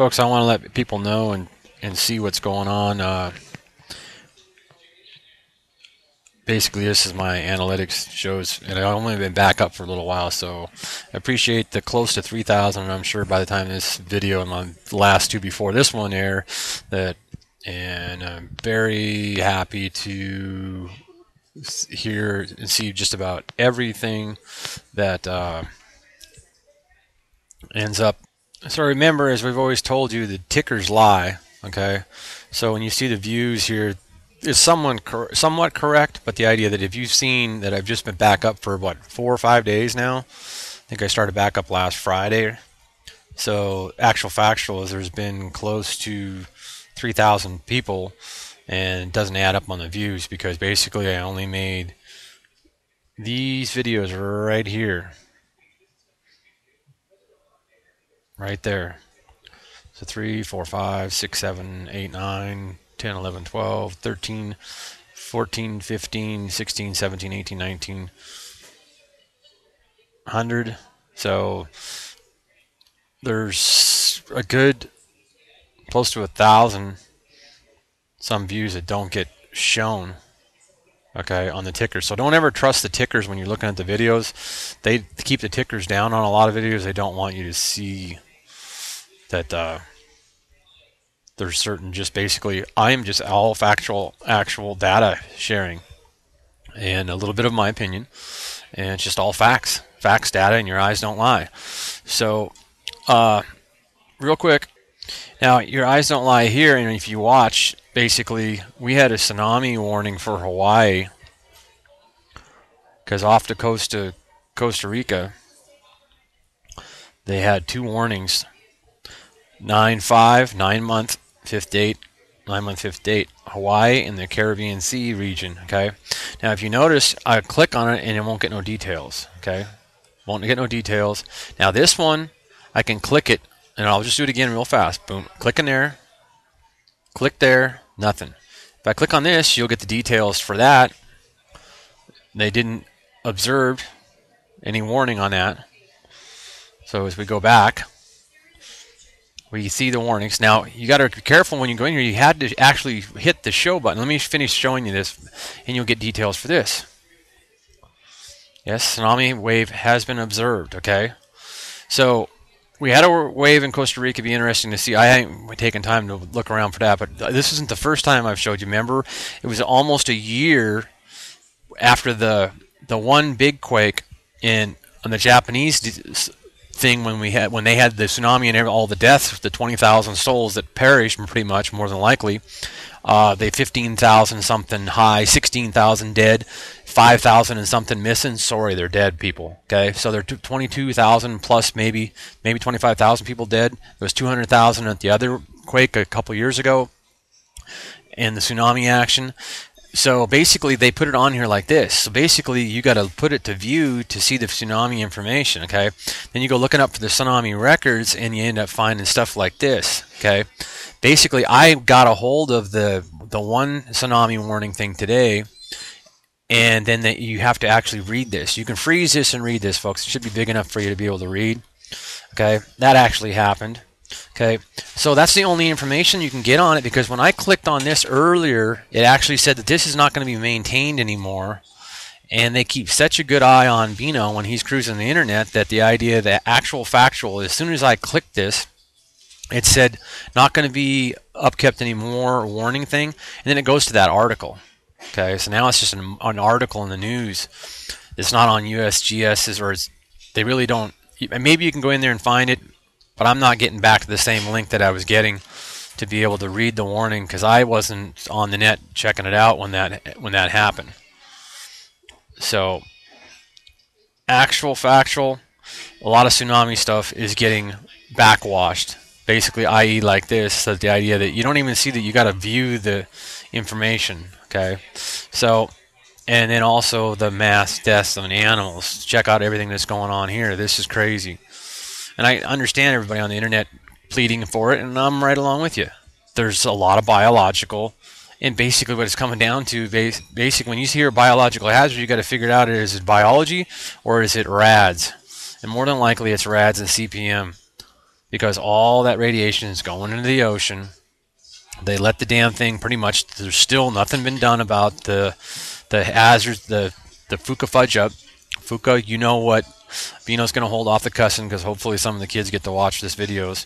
Folks, I want to let people know and see what's going on. Basically, this is my analytics shows, and I've only been back up for a little while, so I appreciate the close to 3,000. I'm sure by the time this video and my last two before this one air, that, and I'm very happy to hear and see just about everything that ends up. So remember, as we've always told you, the tickers lie. Okay, so when you see the views here, is somewhat correct, but the idea that if you've seen that I've just been back up for what, 4 or 5 days now. I think I started back up last Friday. So actual factual is there's been close to 3,000 people, and it doesn't add up on the views because basically I only made these videos right here, right there. So 3, 4, 5, 6, 7, 8, 9, 10, 11, 12, 13, 14, 15, 16, 17, 18, 19, 100. So there's a good close to 1,000 some views that don't get shown, okay, on the tickers. So don't ever trust the tickers when you're looking at the videos. They keep the tickers down on a lot of videos. They don't want you to see that there's certain, just basically, I'm just all factual, actual data sharing and a little bit of my opinion. And it's just all facts, facts, data, and your eyes don't lie. So, real quick, now your eyes don't lie here. And if you watch, basically, we had a tsunami warning for Hawaii because off the coast of Costa Rica, they had 2 warnings, 9.5, 9 month, fifth date, 9 month, fifth date, Hawaii and the Caribbean Sea region. Okay, now if you notice, I click on it and it won't get no details. Okay, won't get no details. Now this one, I can click it, and I'll just do it again real fast. Boom, click in there, click there, nothing. If I click on this, you'll get the details for that. They didn't observe any warning on that. So as we go back, we see the warnings. Now, you got to be careful when you go in here. You had to actually hit the show button. Let me finish showing you this, and you'll get details for this. Yes, tsunami wave has been observed, okay? So we had a wave in Costa Rica. It'd be interesting to see. I haven't taken time to look around for that, but this isn't the first time I've showed you. Remember, it was almost a year after the one big quake on the Japanese thing when they had the tsunami and all the deaths, the 20,000 souls that perished, pretty much, more than likely. They 15,000 something high, 16,000 dead, 5,000 and something missing. Sorry, they're dead people. Okay, so they're 22,000 plus, maybe 25,000 people dead. There was 200,000 at the other quake a couple years ago, and the tsunami action. So basically, they put it on here like this. So basically, you got to put it to view to see the tsunami information, okay? Then you go looking up for the tsunami records, and you end up finding stuff like this, okay? Basically, I got a hold of the one tsunami warning thing today, and then you have to actually read this. You can freeze this and read this, folks. It should be big enough for you to be able to read, okay? That actually happened, okay? So that's the only information you can get on it, because when I clicked on this earlier, it actually said that this is not going to be maintained anymore, and they keep such a good eye on Bino when he's cruising the internet that the idea that actual factual, as soon as I clicked this, it said not going to be upkept anymore, warning thing, and then it goes to that article. Okay, so now it's just an article in the news. It's not on USGS's, or they really don't, maybe you can go in there and find it, but I'm not getting back to the same link that I was getting to be able to read the warning, because I wasn't on the net checking it out when that happened. So actual factual, a lot of tsunami stuff is getting backwashed, basically, i.e. like this. So the idea that you don't even see that you got to view the information, okay? So, and then also the mass deaths on animals. Check out everything that's going on here. This is crazy. And I understand everybody on the internet pleading for it, and I'm right along with you. There's a lot of biological, and basically what it's coming down to, basically when you hear biological hazard, you got to figure it out. Is it biology or is it RADs? And more than likely it's RADs and CPM. because all that radiation is going into the ocean. They let the damn thing pretty much, there's still nothing been done about the hazards, the Fuka fudge up. Fuka, you know what? Vino's going to hold off the cussing because hopefully some of the kids get to watch this videos.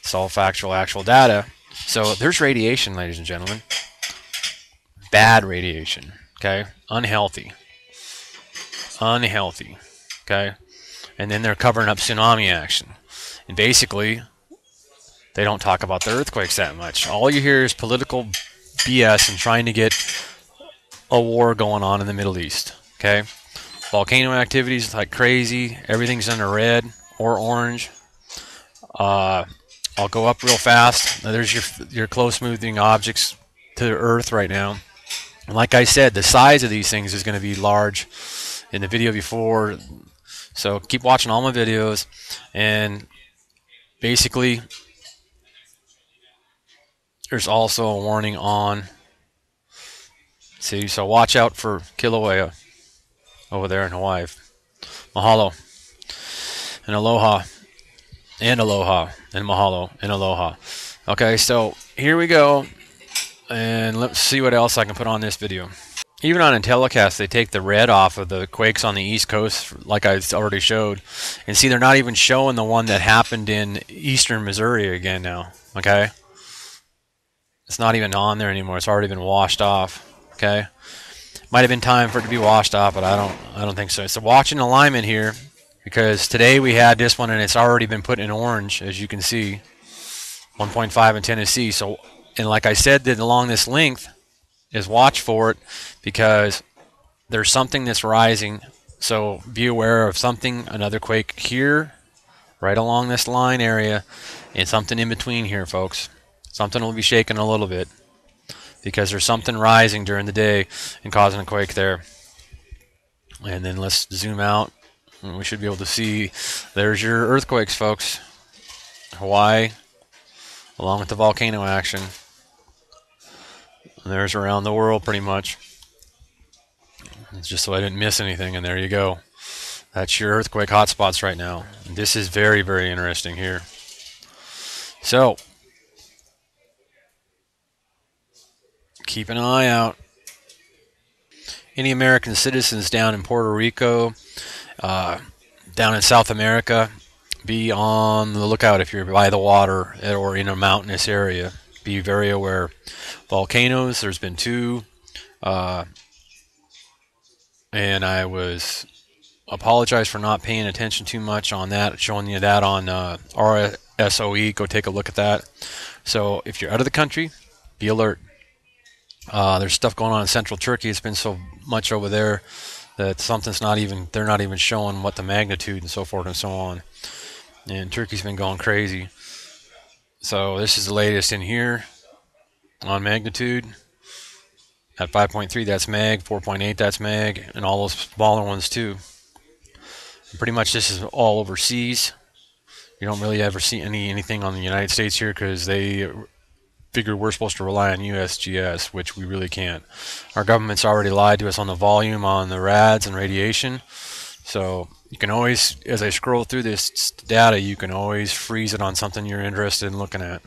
It's all factual, actual data. So there's radiation, ladies and gentlemen. Bad radiation, okay? Unhealthy. Unhealthy, okay? And then they're covering up tsunami action. And basically, they don't talk about the earthquakes that much. All you hear is political BS and trying to get a war going on in the Middle East, okay? Volcano activities like crazy. Everything's under red or orange. I'll go up real fast. There's your close-moving objects to the Earth right now. And like I said, the size of these things is going to be large in the video before. So keep watching all my videos. And basically, there's also a warning on. See, so watch out for Kilauea over there in Hawaii. Mahalo and aloha and aloha and mahalo and aloha. Okay, so here we go, and let's see what else I can put on this video. Even on Intellicast, they take the red off of the quakes on the East Coast, like I already showed. And see, they're not even showing the one that happened in eastern Missouri again now, okay? It's not even on there anymore. It's already been washed off, okay? Might have been time for it to be washed off, but I don't think so. So watching alignment here, because today we had this one and it's already been put in orange, as you can see, 1.5 in Tennessee. So, and like I said, that along this length is watch for it, because there's something that's rising. So be aware of something, another quake here, right along this line area, and something in between here, folks. Something will be shaking a little bit, because there's something rising during the day and causing a quake there. And then let's zoom out. We should be able to see, there's your earthquakes, folks. Hawaii, along with the volcano action. And there's around the world, pretty much. It's just so I didn't miss anything, and there you go. That's your earthquake hotspots right now. And this is very, very interesting here. So, keep an eye out. Any American citizens down in Puerto Rico, down in South America, be on the lookout if you're by the water or in a mountainous area. Be very aware. Volcanoes, there's been two. And I was apologize for not paying attention too much on that, showing you that on RSOE. Go take a look at that. So if you're out of the country, be alert. There's stuff going on in central Turkey. It's been so much over there that something's not even, they're not even showing what the magnitude and so forth and so on. And Turkey's been going crazy. So this is the latest in here on magnitude. At 5.3, that's mag. 4.8, that's mag. And all those smaller ones too. And pretty much this is all overseas. You don't really ever see anything on the United States here, because they figure we're supposed to rely on USGS, which we really can't. Our government's already lied to us on the volume, on the RADs and radiation. So you can always, as I scroll through this data, you can always freeze it on something you're interested in looking at.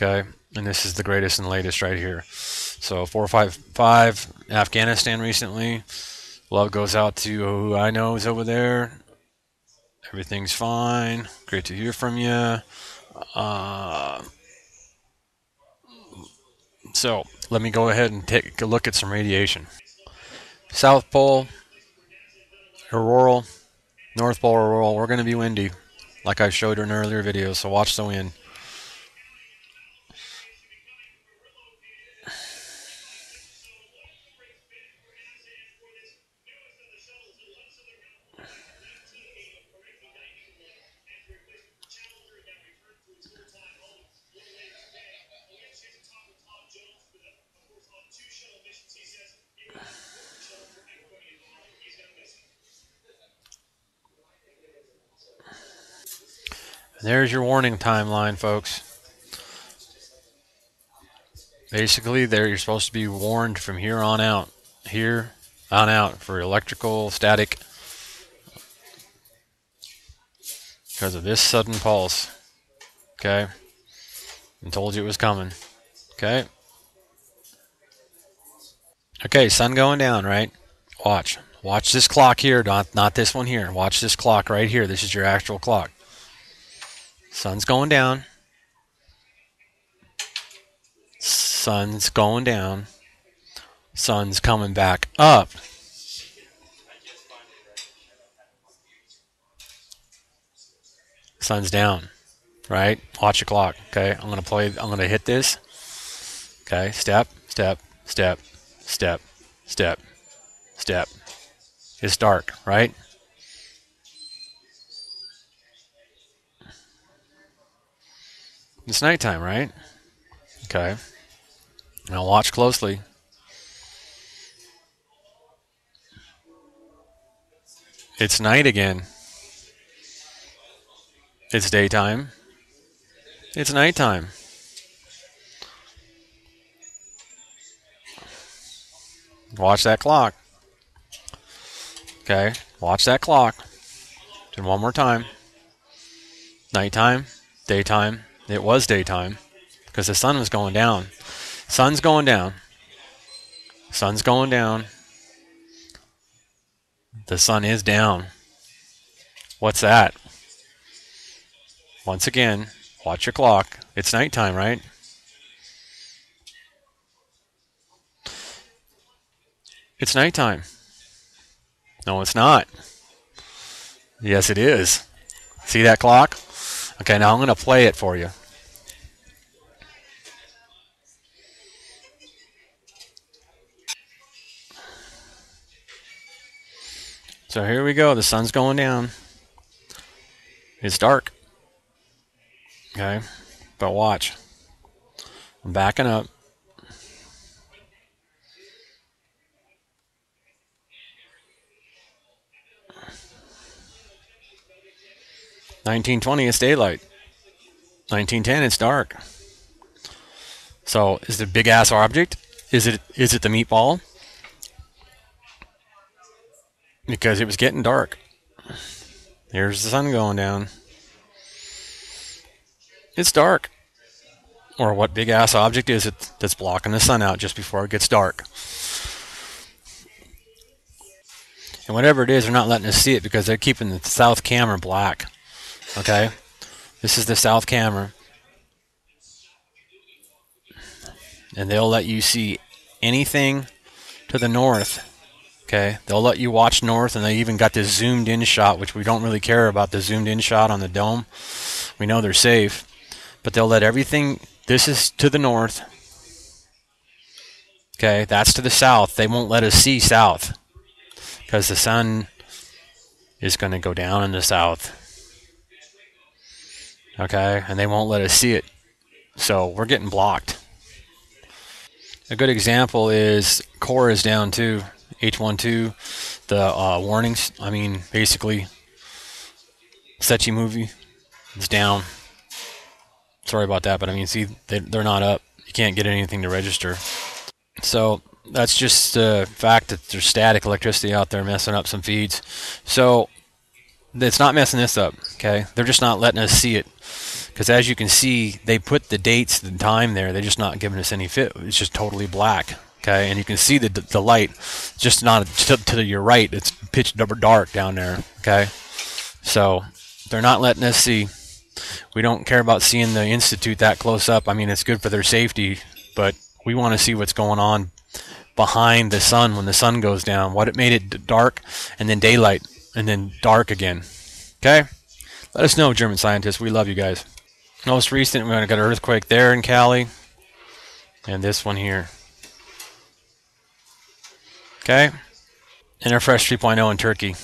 Okay, and this is the greatest and latest right here. So 455 Afghanistan recently. Love goes out to who I know is over there. Everything's fine. Great to hear from you. So let me go ahead and take a look at some radiation. South Pole, auroral, North Pole, auroral. We're going to be windy, like I showed in earlier videos, so watch the wind. There's your warning timeline, folks. Basically, there you're supposed to be warned from here on out for electrical, static, because of this sudden pulse. Okay. I told you it was coming. Okay. Okay, sun going down, right? Watch. Watch this clock here, not this one here. Watch this clock right here. This is your actual clock. Sun's going down. Sun's going down. Sun's coming back up. Sun's down, right? Watch the clock. Okay, I'm gonna hit this. Okay, step, step, step, step, step, step. It's dark, right? It's nighttime, right? Okay. Now watch closely. It's night again. It's daytime. It's nighttime. Watch that clock. Okay, watch that clock. And one more time. Nighttime, daytime. It was daytime because the sun was going down. Sun's going down. Sun's going down. The sun is down. What's that? Once again, watch your clock. It's nighttime, right? It's nighttime. No, it's not. Yes, it is. See that clock? Okay, now I'm going to play it for you. So here we go. The sun's going down. It's dark. Okay, but watch. I'm backing up. $19.20, it's daylight. $19.10, it's dark. So, is it a big ass object? Is it the meatball? Because it was getting dark. Here's the sun going down. It's dark. Or what big ass object is it that's blocking the sun out just before it gets dark? And whatever it is, they're not letting us see it because they're keeping the south camera black. Okay, this is the south camera, and they'll let you see anything to the north. Okay, they'll let you watch north, and they even got this zoomed in shot, which we don't really care about the zoomed in shot on the dome. We know they're safe, but they'll let everything. This is to the north. Okay, that's to the south. They won't let us see south because the sun is going to go down in the south. Okay, and they won't let us see it. So we're getting blocked. A good example is core is down too, H12, the warnings, I mean, basically, Sechi movie is down. Sorry about that, but I mean, see, they're not up. You can't get anything to register. So that's just the fact that there's static electricity out there messing up some feeds. So it's not messing this up, okay? They're just not letting us see it. Because as you can see, they put the dates and time there. They're just not giving us any fit. It's just totally black, okay? And you can see the light, just not to your right. It's pitch dark down there, okay? So they're not letting us see. We don't care about seeing the Institute that close up. I mean, it's good for their safety, but we want to see what's going on behind the sun when the sun goes down. What it made it dark and then daylight. And then dark again. Okay? Let us know, German scientists. We love you guys. Most recent, we got an earthquake there in Cali. And this one here. Okay? Interfresh 3.0 in Turkey.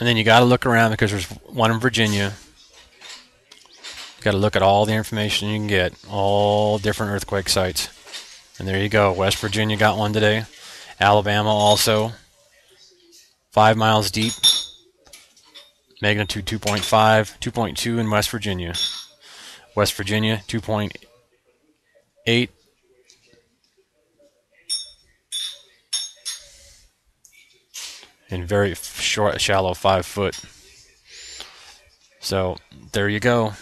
And then you got to look around because there's one in Virginia. You got to look at all the information you can get. All different earthquake sites. And there you go. West Virginia got one today. Alabama also. 5 miles deep, magnitude 2.5, 2.2 in West Virginia. West Virginia, 2.8. And very short, shallow, 5 foot. So, there you go.